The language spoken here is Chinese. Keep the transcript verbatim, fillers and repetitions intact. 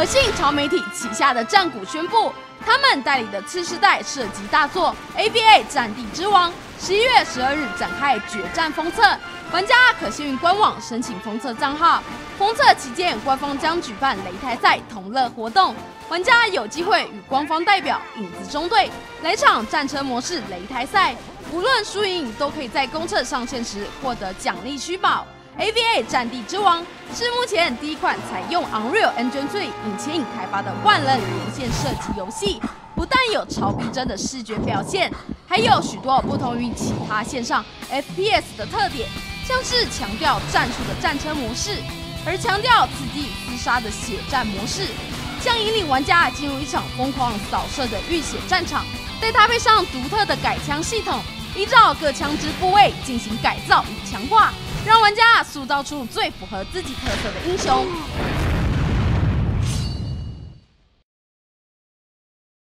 和信潮媒体旗下的战鼓宣布，他们代理的次世代射击大作《A B A 战地之王》，十一月十二日展开决战封测，玩家可先于官网申请封测账号。封测期间，官方将举办擂台赛同乐活动，玩家有机会与官方代表影子中队来场战车模式擂台赛，无论输赢都可以在公测上线时获得奖励虚宝。 A B A 战地之王是目前第一款采用 Unreal Engine 三引擎开发的万人连线射击游戏，不但有超逼真的视觉表现，还有许多不同于其他线上 F P S 的特点，像是强调战术的战车模式，而强调此地厮杀的血战模式，将引领玩家进入一场疯狂扫射的浴血战场。再搭配上独特的改枪系统，依照各枪支部位进行改造与强化。 让玩家塑造出最符合自己特色的英雄。